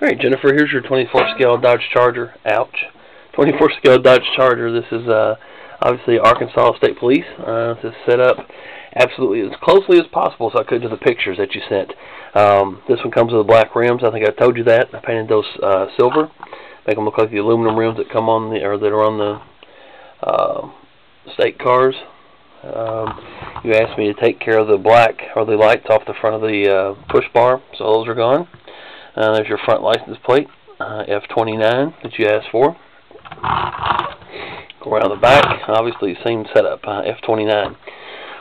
Alright, Jennifer, here's your 24 scale Dodge Charger. Ouch. 24 scale Dodge Charger. This is obviously Arkansas State Police. This is set up absolutely as closely as possible so I could to the pictures that you sent. This one comes with black rims. I think I told you that. I painted those silver. Make them look like the aluminum rims that come on the, or that are on the state cars. You asked me to take care of the black or the lights off the front of the push bar, so those are gone. There's your front license plate, F29, that you asked for. Go around the back, obviously same setup, F29.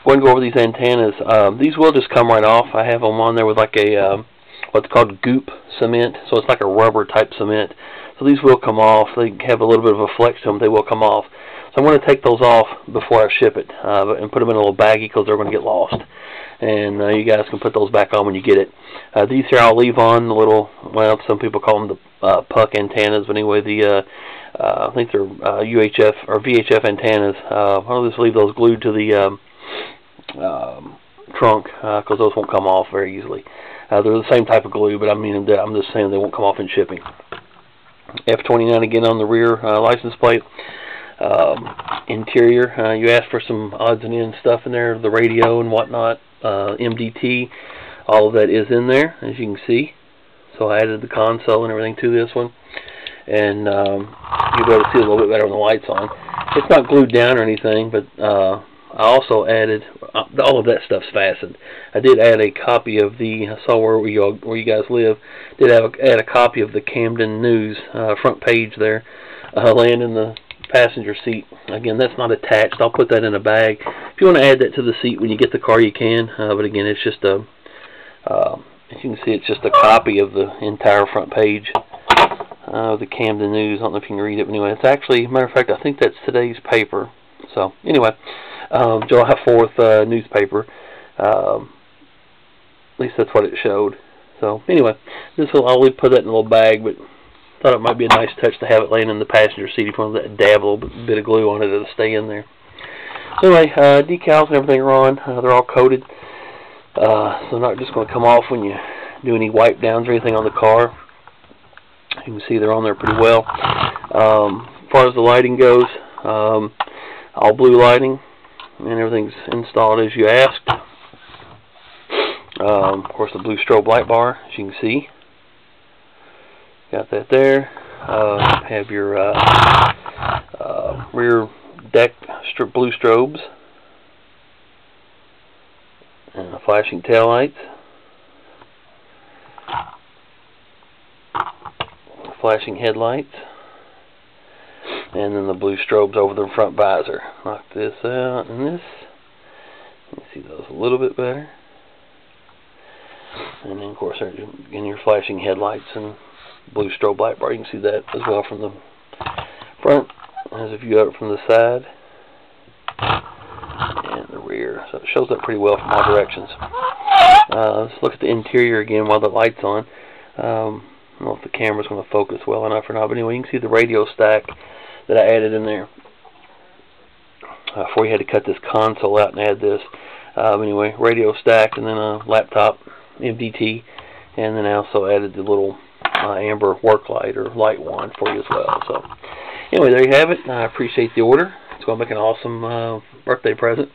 We're going to go over these antennas. These will just come right off. I have them on there with like a, what's called goop cement, so it's like a rubber type cement. So these will come off. They have a little bit of a flex to them. They will come off. So I'm going to take those off before I ship it and put them in a little baggie because they're going to get lost. And you guys can put those back on when you get it. These here I'll leave on the little, well, some people call them the puck antennas, but anyway, the I think they're UHF or VHF antennas. I'll just leave those glued to the trunk because those won't come off very easily. They're the same type of glue, but I mean, I'm just saying they won't come off in shipping. F29 again on the rear license plate. Interior, you asked for some odds and ends stuff in there, the radio and whatnot. MDT, all of that is in there, as you can see. So I added the console and everything to this one, and you'll be able to see it a little bit better when the light's on. It's not glued down or anything, but I also added, all of that stuff's fastened. I did add a copy of the, I saw where you guys live, did add a copy of the Camden News front page there, laying in the passenger seat. Again, that's not attached. I'll put that in a bag. If you want to add that to the seat when you get the car, you can. But again, it's just a, as you can see, it's just a copy of the entire front page of the Camden News. I don't know if you can read it, but anyway, it's actually, matter of fact, I think that's today's paper. So anyway, July 4th newspaper. At least that's what it showed. So anyway, this will only put that in a little bag, but thought it might be a nice touch to have it laying in the passenger seat if you want to dab a little bit of glue on it, it'll stay in there. So anyway, decals and everything are on. They're all coated. So they're not just going to come off when you do any wipe downs or anything on the car. You can see they're on there pretty well. As far as the lighting goes, all blue lighting, and everything's installed as you asked. Of course, the blue strobe light bar, as you can see. Got that there. Have your rear deck blue strobes and flashing taillights. Flashing headlights. And then the blue strobes over the front visor. Knock this out and this. You can see those a little bit better. And then, of course, in your flashing headlights and blue strobe light bar. You can see that as well from the front as if you have it from the side and the rear. So it shows up pretty well from all directions. Let's look at the interior again while the light's on. I don't know if the camera's going to focus well enough or not, but anyway, you can see the radio stack that I added in there. Before you had to cut this console out and add this. Anyway, radio stack and then a laptop, MDT, and then I also added the little amber work light or light wand for you as well. So anyway, there you have it. I appreciate the order. It's going to make an awesome birthday present,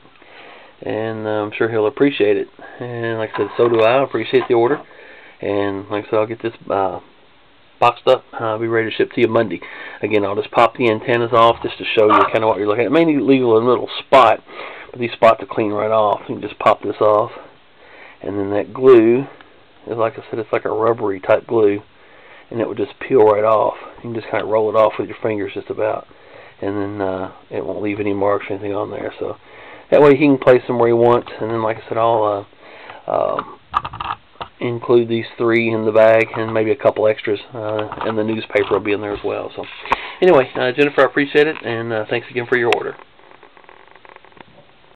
and I'm sure he'll appreciate it. And like I said, so do I appreciate the order. And like I said, I'll get this boxed up. I'll be ready to ship to you Monday. Again, I'll just pop the antennas off just to show you kind of what you're looking at. Mainly leave a little spot, but these spots are clean right off. You can just pop this off, and then that glue is, like I said, it's like a rubbery type glue. And it will just peel right off. You can just kind of roll it off with your fingers just about. And then it won't leave any marks or anything on there. So that way he can place them where he wants. And then, like I said, I'll include these three in the bag and maybe a couple extras. And the newspaper will be in there as well. So anyway, Jennifer, I appreciate it. And thanks again for your order.